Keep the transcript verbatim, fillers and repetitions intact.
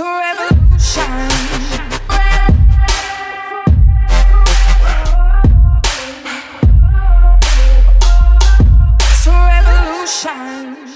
It's a revolution. It's a revolution.